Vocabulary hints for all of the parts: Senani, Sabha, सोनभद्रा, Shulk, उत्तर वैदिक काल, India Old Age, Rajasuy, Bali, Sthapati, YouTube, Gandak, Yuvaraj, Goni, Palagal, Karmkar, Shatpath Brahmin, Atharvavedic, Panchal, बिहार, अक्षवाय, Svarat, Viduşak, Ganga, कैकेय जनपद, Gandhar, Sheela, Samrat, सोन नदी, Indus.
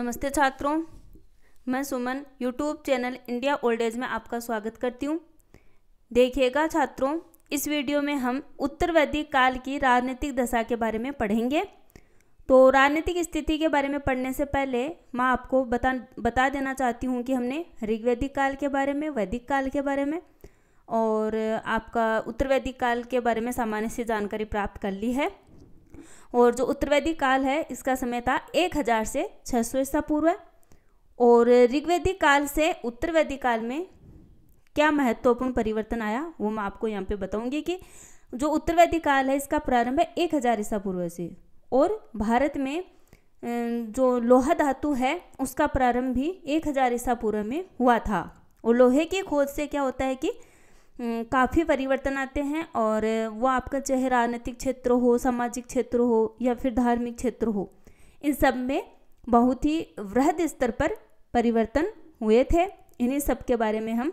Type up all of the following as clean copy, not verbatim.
नमस्ते छात्रों, मैं Suman YouTube channel India old age में आपका स्वागत करती हूँ। देखिएगा छात्रों, इस वीडियो में हम उत्तर वैदिक काल की राजनीतिक दशा के बारे में पढ़ेंगे। तो राजनीतिक स्थिति के बारे में पढ़ने से पहले मैं आपको बता देना चाहती हूँ कि हमने ऋग्वैदिक काल के बारे में, वैदिक काल के बारे में और आपका उत्तर वैदिक काल के बारे में सामान्य सी जानकारी प्राप्त कर ली है। और जो उत्तर वैदिक काल है इसका समय था 1000 से 600 ईसा पूर्व। और ऋग्वैदिक काल से उत्तर वैदिक काल में क्या महत्वपूर्ण परिवर्तन आया वो मैं आपको यहाँ पे बताऊंगी कि जो उत्तर वैदिक काल है इसका प्रारंभ है 1000 ईसा पूर्व से। और भारत में जो लोहा धातु है उसका प्रारंभ भी 1000 ईसा पूर्व में हुआ था। और लोहे की खोज से क्या होता है कि काफ़ी परिवर्तन आते हैं, और वो आपका चाहे राजनीतिक क्षेत्र हो, सामाजिक क्षेत्र हो या फिर धार्मिक क्षेत्र हो, इन सब में बहुत ही वृहद स्तर पर परिवर्तन हुए थे। इन्हीं सब के बारे में हम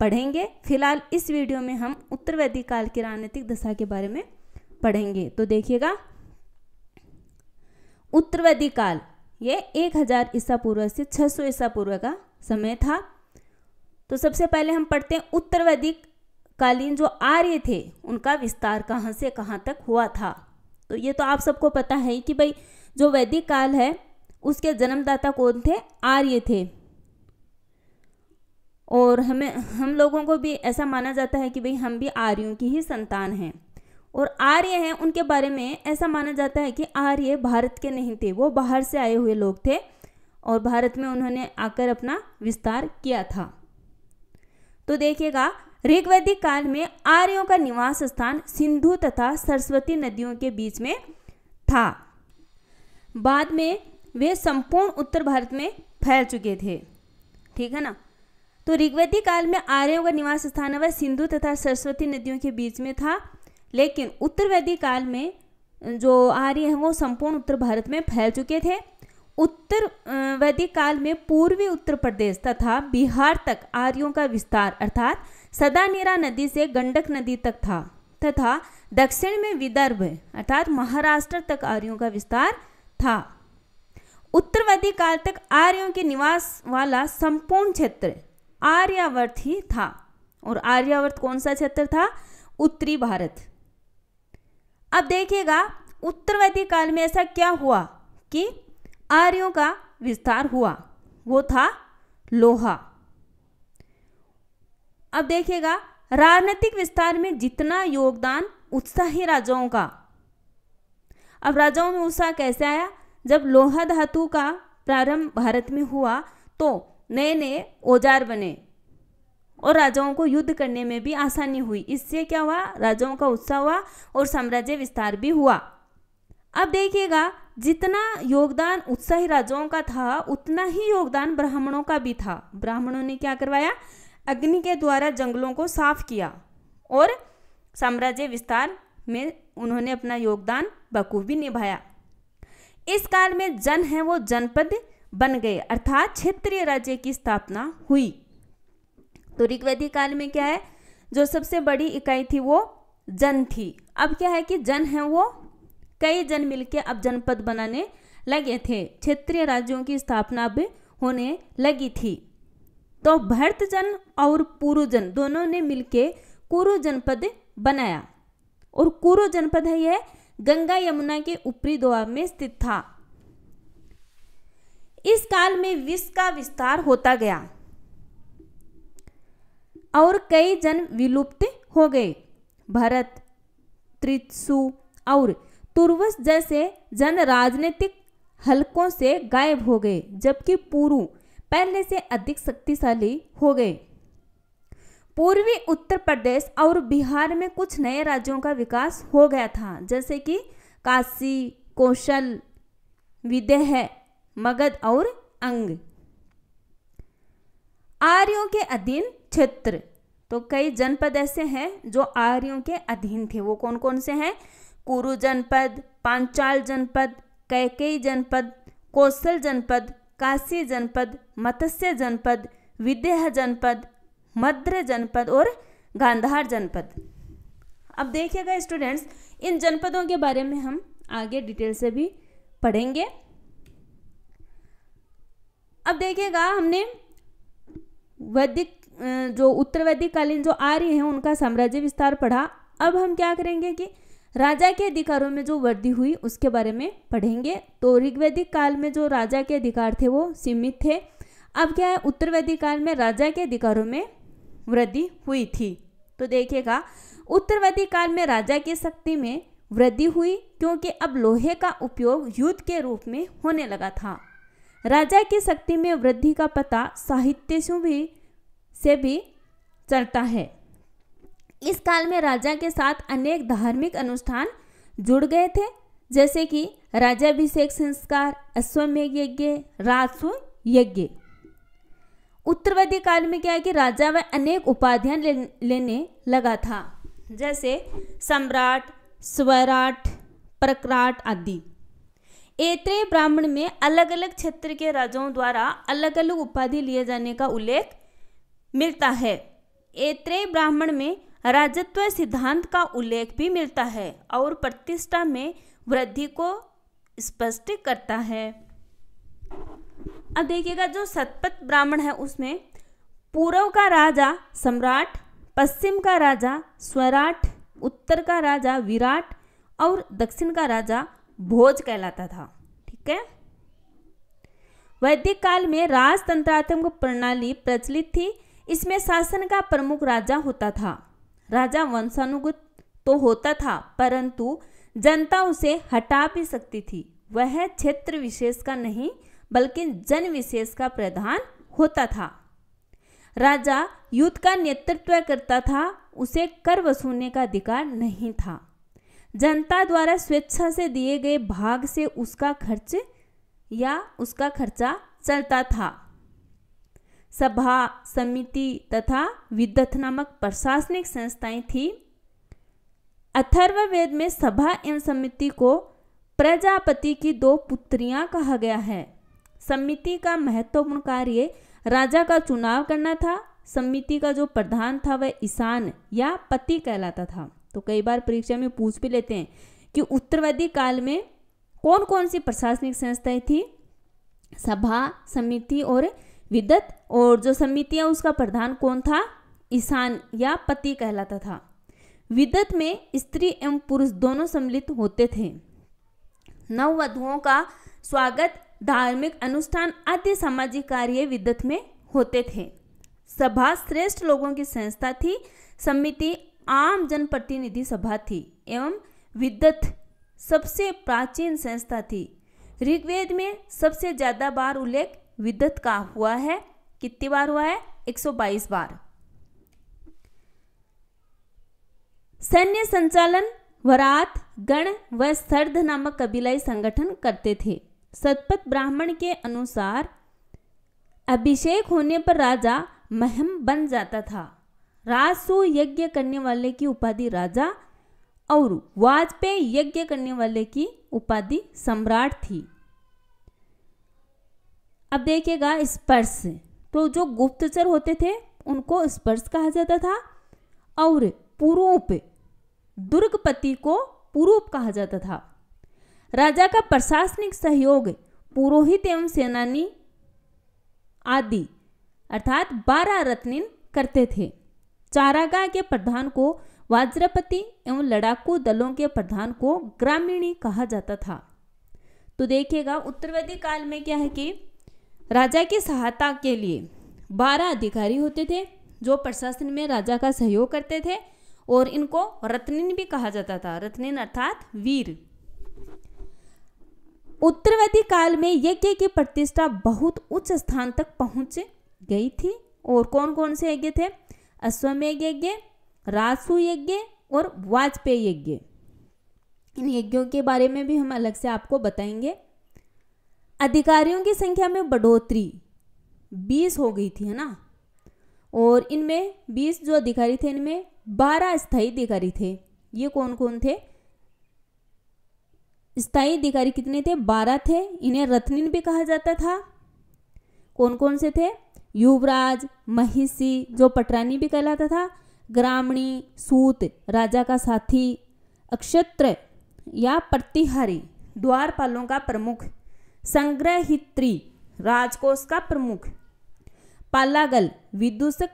पढ़ेंगे। फिलहाल इस वीडियो में हम उत्तर वैदिक काल की राजनीतिक दशा के बारे में पढ़ेंगे। तो देखिएगा, उत्तर वैदिक काल ये 1000 ईसा पूर्व से 600 ईसा पूर्व का समय था। तो सबसे पहले हम पढ़ते हैं उत्तर वैदिक कालीन जो आर्य थे उनका विस्तार कहाँ से कहाँ तक हुआ था। तो ये तो आप सबको पता है ही कि भाई जो वैदिक काल है उसके जन्मदाता कौन थे? आर्य थे। और हम लोगों को भी ऐसा माना जाता है कि भाई हम भी आर्यों की ही संतान हैं। और आर्य हैं उनके बारे में ऐसा माना जाता है कि आर्य भारत के नहीं थे, वो बाहर से आए हुए लोग थे और भारत में उन्होंने आकर अपना विस्तार किया था। तो देखिएगा, ऋग्वैदिक काल में आर्यों का निवास स्थान सिंधु तथा सरस्वती नदियों के बीच में था। बाद में वे संपूर्ण उत्तर भारत में फैल चुके थे, ठीक है ना। तो ऋग्वैदिक काल में आर्यों का निवास स्थान वह सिंधु तथा सरस्वती नदियों के बीच में था, लेकिन उत्तर वैदिक काल में जो आर्य हैं वो संपूर्ण उत्तर भारत में फैल चुके थे। उत्तर वैदिक काल में पूर्वी उत्तर प्रदेश तथा बिहार तक आर्यों का विस्तार अर्थात सदानीरा नदी से गंडक नदी तक था, तथा दक्षिण में विदर्भ अर्थात महाराष्ट्र तक आर्यों का विस्तार था। उत्तर वैदिक काल तक आर्यों के निवास वाला संपूर्ण क्षेत्र आर्यावर्त ही था। और आर्यावर्त कौन सा क्षेत्र था? उत्तरी भारत। अब देखिएगा, उत्तर वैदिक काल में ऐसा क्या हुआ कि आर्यों का विस्तार हुआ, वो था लोहा। अब देखिएगा, राजनीतिक विस्तार में जितना योगदान उत्साही राजाओं का। अब राजाओं में उत्साह कैसे आया? जब लोहा धातु का प्रारंभ भारत में हुआ तो नए नए औजार बने और राजाओं को युद्ध करने में भी आसानी हुई। इससे क्या हुआ? राजाओं का उत्साह हुआ और साम्राज्य विस्तार भी हुआ। अब देखिएगा, जितना योगदान उत्साही राजाओं का था उतना ही योगदान ब्राह्मणों का भी था। ब्राह्मणों ने क्या करवाया? अग्नि के द्वारा जंगलों को साफ किया और साम्राज्य विस्तार में उन्होंने अपना योगदान बखूबी निभाया। इस काल में जन हैं वो जनपद बन गए अर्थात क्षेत्रीय राज्य की स्थापना हुई। तो ऋग्वैदिक काल में क्या है, जो सबसे बड़ी इकाई थी वो जन थी। अब क्या है कि जन हैं वो कई जन मिलके अब जनपद बनाने लगे थे, क्षेत्रीय राज्यों की स्थापना भी होने लगी थी। तो भर्तजन और पुरुजन दोनों ने मिलके कुरु जनपद बनाया। और कुरु जनपद है यह गंगा यमुना के ऊपरी दोआब में स्थित था। इस काल में विश्व का विस्तार होता गया और कई जन विलुप्त हो गए। भरत, त्रिशु और तुर्वस जैसे जन राजनीतिक हलकों से गायब हो गए, जबकि पुरु पहले से अधिक शक्तिशाली हो गए। पूर्वी उत्तर प्रदेश और बिहार में कुछ नए राज्यों का विकास हो गया था, जैसे कि काशी, कौशल, विदेह, मगध और अंग। आर्यों के अधीन क्षेत्र, तो कई जनपद ऐसे हैं जो आर्यों के अधीन थे। वो कौन कौन से हैं? कुरु जनपद, पांचाल जनपद, कैकेयी जनपद, कौशल जनपद, काशी जनपद, मत्स्य जनपद, विदेह जनपद, मद्र जनपद और गांधार जनपद। अब देखिएगा स्टूडेंट्स, इन जनपदों के बारे में हम आगे डिटेल से भी पढ़ेंगे। अब देखिएगा हमने वैदिक जो उत्तर वैदिक कालीन जो आर्य हैं उनका साम्राज्य विस्तार पढ़ा। अब हम क्या करेंगे कि राजा के अधिकारों में जो वृद्धि हुई उसके बारे में पढ़ेंगे। तो ऋग्वैदिक काल में जो राजा के अधिकार थे वो सीमित थे। अब क्या है, उत्तर वैदिक काल में राजा के अधिकारों में वृद्धि हुई थी। तो देखिएगा उत्तर वैदिक काल में राजा की शक्ति में वृद्धि हुई क्योंकि अब लोहे का उपयोग युद्ध के रूप में होने लगा था। राजा की शक्ति में वृद्धि का पता साहित्य से भी चलता है। इस काल में राजा के साथ अनेक धार्मिक अनुष्ठान जुड़ गए थे, जैसे कि राज्याभिषेक संस्कार, अश्वमेघ यज्ञ, राजसूय यज्ञ। उत्तर वैदिक काल में क्या है कि राजा वह अनेक उपाधियां लेने लगा था, जैसे सम्राट, स्वराट, प्रकराट आदि। ऐत्रेय ब्राह्मण में अलग अलग क्षेत्र के राजाओं द्वारा अलग अलग उपाधि लिए जाने का उल्लेख मिलता है। ऐत्रेय ब्राह्मण में राजत्व सिद्धांत का उल्लेख भी मिलता है और प्रतिष्ठा में वृद्धि को स्पष्ट करता है। अब देखिएगा जो शतपथ ब्राह्मण है उसमें पूर्व का राजा सम्राट, पश्चिम का राजा स्वराट, उत्तर का राजा विराट और दक्षिण का राजा भोज कहलाता था। ठीक है, वैदिक काल में राजतंत्रात्मक प्रणाली प्रचलित थी। इसमें शासन का प्रमुख राजा होता था। राजा वंशानुगत तो होता था परंतु जनता उसे हटा भी सकती थी। वह क्षेत्र विशेष का नहीं बल्कि जन विशेष का प्रधान होता था। राजा युद्ध का नेतृत्व करता था, उसे कर वसूलने का अधिकार नहीं था। जनता द्वारा स्वेच्छा से दिए गए भाग से उसका खर्चा चलता था। सभा, समिति तथा विदथ नामक प्रशासनिक संस्थाएं थी। अथर्ववेद में सभा एवं समिति को प्रजापति की दो पुत्रियां कहा गया है। समिति का महत्वपूर्ण कार्य राजा का चुनाव करना था। समिति का जो प्रधान था वह ईशान या पति कहलाता था। तो कई बार परीक्षा में पूछ भी लेते हैं कि उत्तर वैदिक काल में कौन कौन सी प्रशासनिक संस्थाएं थी। सभा, समिति और विदत, और जो समितियां उसका प्रधान कौन था, ईशान या पति कहलाता था। विदत में स्त्री एवं पुरुष दोनों सम्मिलित होते थे। नववधुओं का स्वागत, धार्मिक अनुष्ठान आदि सामाजिक कार्य विदत में होते थे। सभा श्रेष्ठ लोगों की संस्था थी। समिति आम जनप्रतिनिधि सभा थी एवं विदत सबसे प्राचीन संस्था थी। ऋग्वेद में सबसे ज्यादा बार उल्लेख विदत का हुआ है। कितनी बार हुआ है? 122 बार। सैन्य संचालन वरात, गण व सर्ध नामक कबीलाई संगठन करते थे। शतपथ ब्राह्मण के अनुसार अभिषेक होने पर राजा महम बन जाता था। राजसूय यज्ञ करने वाले की उपाधि राजा और वाजपेय यज्ञ करने वाले की उपाधि सम्राट थी। अब देखिएगा स्पर्श, तो जो गुप्तचर होते थे उनको स्पर्श कहा जाता था और पुरूप, दुर्गपति को पुरूप कहा जाता था। राजा का प्रशासनिक सहयोग पुरोहित एवं सेनानी आदि अर्थात 12 रत्निन करते थे। चारागाह के प्रधान को वज्रपति एवं लड़ाकू दलों के प्रधान को ग्रामीणी कहा जाता था। तो देखिएगा उत्तर वैदिक काल में क्या है कि राजा की सहायता के लिए 12 अधिकारी होते थे जो प्रशासन में राजा का सहयोग करते थे, और इनको रत्निन भी कहा जाता था। रत्निन अर्थात वीर। उत्तर वैदिक काल में यज्ञ की प्रतिष्ठा बहुत उच्च स्थान तक पहुंच गई थी। और कौन कौन से यज्ञ थे? अश्वमेघ यज्ञ, राजसूय यज्ञ और वाजपेय यज्ञ। इन यज्ञों के बारे में भी हम अलग से आपको बताएंगे। अधिकारियों की संख्या में बढ़ोतरी 20 हो गई थी, है ना, और इनमें 20 जो अधिकारी थे इनमें 12 स्थायी अधिकारी थे। ये कौन कौन थे? स्थायी अधिकारी कितने थे? 12 थे। इन्हें रत्निन भी कहा जाता था। कौन कौन से थे? युवराज, महिषी जो पटरानी भी कहलाता था, ग्रामणी, सूत राजा का साथी, अक्षत्र या प्रतिहारी द्वारपालों का प्रमुख, संग्रहित्री राजकोष का प्रमुख। पालागल विदूषक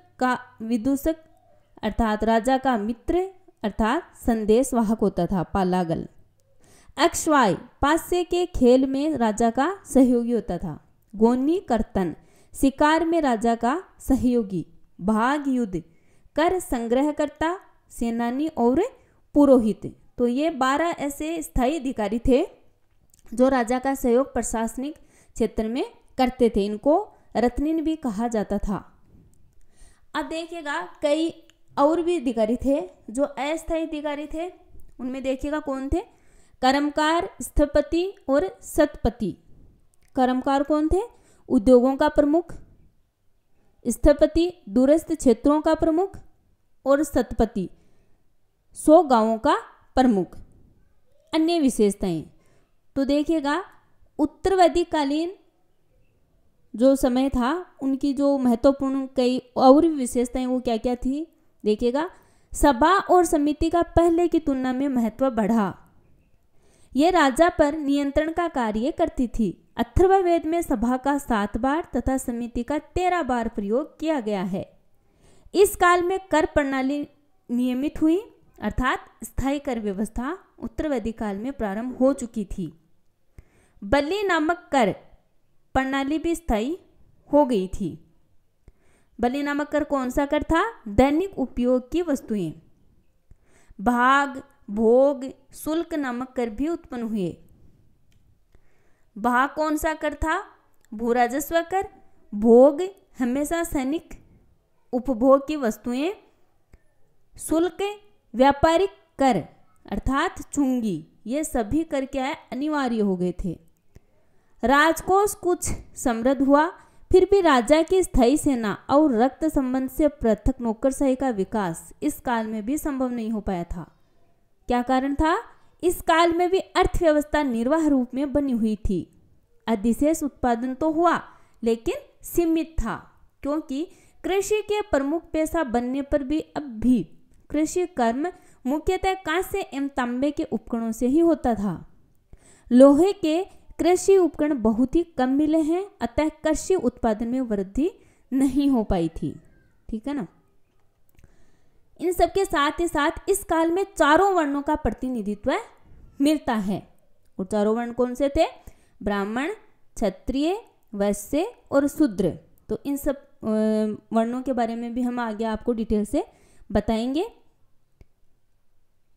अर्थात राजा का मित्र अर्थात संदेशवाहक होता था पालागल। अक्षवाय पासे के खेल में राजा का सहयोगी होता था। गोनी कर्तन शिकार में राजा का सहयोगी। भाग युद्ध कर संग्रहकर्ता सेनानी और पुरोहित। तो ये 12 ऐसे स्थायी अधिकारी थे जो राजा का सहयोग प्रशासनिक क्षेत्र में करते थे। इनको रत्निन भी कहा जाता था। अब देखिएगा कई और भी अधिकारी थे जो अस्थायी अधिकारी थे। उनमें देखिएगा कौन थे? कर्मकार, स्थपति और सतपति। कर्मकार कौन थे? उद्योगों का प्रमुख। स्थपति दूरस्थ क्षेत्रों का प्रमुख और सतपति 100 गांवों का प्रमुख। अन्य विशेषताएं तो देखिएगा उत्तर वैदिककालीन जो समय था उनकी जो महत्वपूर्ण कई और विशेषताएं वो क्या क्या थी देखिएगा। सभा और समिति का पहले की तुलना में महत्व बढ़ा। यह राजा पर नियंत्रण का कार्य करती थी। अथर्ववेद में सभा का 7 बार तथा समिति का 13 बार प्रयोग किया गया है। इस काल में कर प्रणाली नियमित हुई अर्थात स्थायी कर व्यवस्था उत्तर वैदिक काल में प्रारंभ हो चुकी थी। बलि नामक कर प्रणाली भी स्थायी हो गई थी। बलि नामक कर कौन सा कर था? दैनिक उपयोग की वस्तुएं। भाग, भोग, शुल्क नामक कर भी उत्पन्न हुए। भाग कौन सा कर था? भूराजस्व कर। भोग हमेशा सैनिक उपभोग की वस्तुएं। शुल्क व्यापारिक कर अर्थात चुंगी। ये सभी कर क्या है? अनिवार्य हो गए थे। राजकोष कुछ समृद्ध हुआ फिर भी राजा की स्थायी सेना और रक्त संबंध से पृथक नौकरशाही का विकास इस काल में भी संभव नहीं हो पाया था। क्या कारण था? इस काल में भी अर्थव्यवस्था निर्वाह रूप में बनी हुई थी। अधिशेष उत्पादन तो हुआ लेकिन सीमित था क्योंकि कृषि के प्रमुख पेशा बनने पर भी अब भी कृषि कर्म मुख्यतः कांस्य एवं तांबे के उपकरणों से ही होता था। लोहे के कृषि उपकरण बहुत ही कम मिले हैं अतः कृषि उत्पादन में वृद्धि नहीं हो पाई थी। ठीक है ना। इन सब के साथ ही साथ इस काल में चारों वर्णों का प्रतिनिधित्व मिलता है। और चारों वर्ण कौन से थे? ब्राह्मण, क्षत्रिय, वैश्य और शूद्र। तो इन सब वर्णों के बारे में भी हम आगे आपको डिटेल से बताएंगे।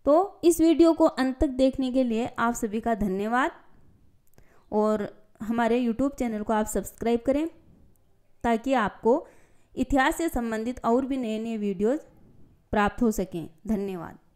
तो इस वीडियो को अंत तक देखने के लिए आप सभी का धन्यवाद। और हमारे YouTube चैनल को आप सब्सक्राइब करें ताकि आपको इतिहास से संबंधित और भी नए नए वीडियोज़ प्राप्त हो सकें। धन्यवाद।